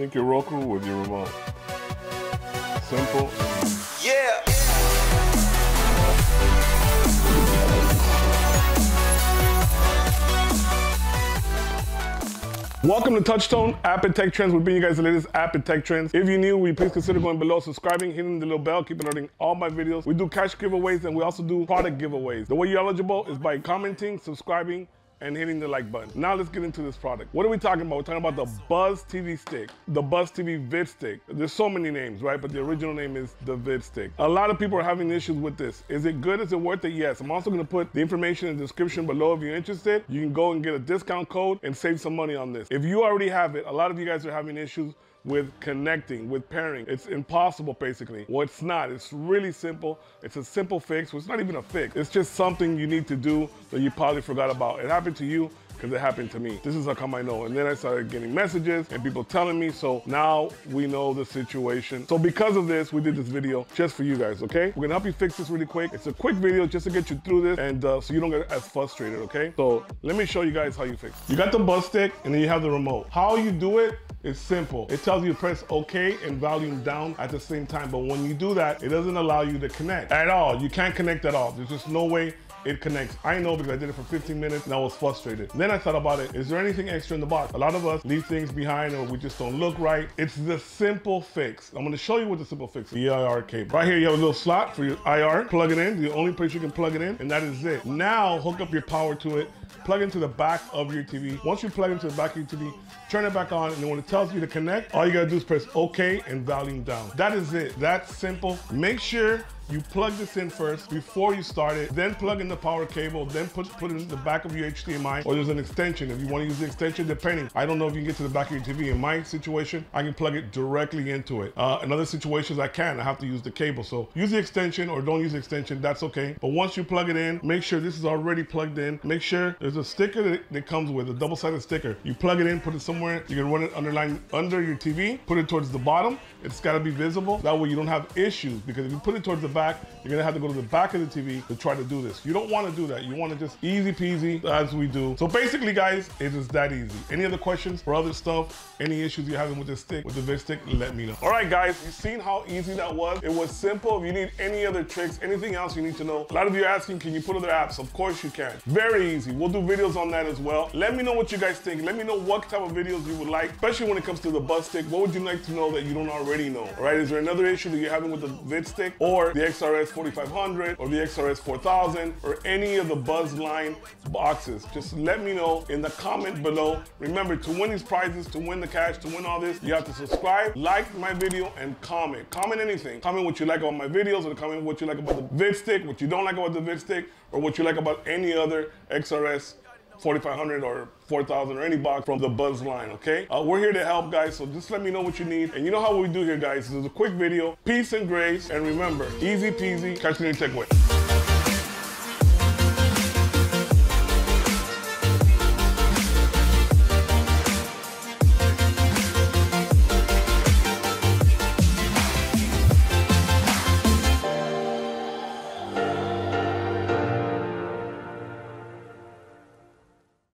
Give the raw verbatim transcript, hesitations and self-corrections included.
sync your Roku with your remote. Simple. Yeah! Welcome to Touchtone App and Tech Trends. We're bringing you guys the latest app and tech trends. If you're new, will you please consider going below, subscribing, hitting the little bell, keep alerting all my videos. We do cash giveaways and we also do product giveaways. The way you're eligible is by commenting, subscribing, and hitting the like button. Now let's get into this product. What are we talking about? We're talking about the BuzzTV Stick, the BuzzTV VidStick. There's so many names, right? But the original name is the VidStick. A lot of people are having issues with this. Is it good? Is it worth it? Yes. I'm also gonna put the information in the description below if you're interested. You can go and get a discount code and save some money on this. If you already have it, a lot of you guys are having issues with connecting, with pairing. It's impossible, basically. Well, it's not. It's really simple. It's a simple fix. Well, it's not even a fix. It's just something you need to do that you probably forgot about. It happened to you because it happened to me. This is how come I know. And then I started getting messages and people telling me, so now we know the situation. So because of this, we did this video just for you guys, okay? We're gonna help you fix this really quick. It's a quick video just to get you through this and uh, so you don't get as frustrated, okay? So let me show you guys how you fix it. You got the BuzzStick and then you have the remote. How you do it, it's simple. It tells you to press OK and volume down at the same time. But when you do that, it doesn't allow you to connect at all. You can't connect at all. There's just no way it connects. I know because I did it for fifteen minutes and I was frustrated. Then I thought about it. Is there anything extra in the box? A lot of us leave things behind or we just don't look right. It's the simple fix. I'm gonna show you what the simple fix is. The I R cable. Right here you have a little slot for your I R. Plug it in, the only place you can plug it in, and that is it. Now hook up your power to it, plug into the back of your T V. Once you plug into the back of your T V, turn it back on, and when it tells you to connect, all you gotta do is press OK and volume down. That is it, that's simple. Make sure you plug this in first before you start it, then plug in the power cable, then put, put it in the back of your H D M I, or there's an extension if you want to use the extension, depending. I don't know if you can get to the back of your T V. In my situation, I can plug it directly into it. Uh, in other situations, I can. I have to use the cable. So use the extension or don't use the extension, that's okay. But once you plug it in, make sure this is already plugged in. Make sure there's a sticker that, that comes with, a double-sided sticker. You plug it in, put it somewhere. You can run it underline under your T V, put it towards the bottom. It's got to be visible. That way you don't have issues, because if you put it towards the back, Back, you're gonna have to go to the back of the T V to try to do this. You don't want to do that. You want to just easy peasy as we do. So basically, guys, it is that easy. Any other questions for other stuff? Any issues you're having with this stick, with the VidStick, let me know. All right, guys, you've seen how easy that was. It was simple. If you need any other tricks, anything else you need to know, a lot of you are asking, can you put other apps? Of course you can. Very easy. We'll do videos on that as well. Let me know what you guys think. Let me know what type of videos you would like, especially when it comes to the BuzzStick. What would you like to know that you don't already know? All right, is there another issue that you're having with the VidStick or the X R S forty-five hundred or the X R S four thousand or any of the Buzz line boxes? Just let me know in the comment below. Remember, to win these prizes, to win the cash, to win all this, you have to subscribe, like my video, and comment. Comment anything. Comment what you like about my videos, or comment what you like about the VidStick, what you don't like about the VidStick, or what you like about any other X R S forty-five hundred or four thousand or any box from the Buzz line, okay? Uh, we're here to help, guys, so just let me know what you need. And you know how we do here, guys. This is a quick video. Peace and grace, and remember, easy peasy. Catch you in the tech way.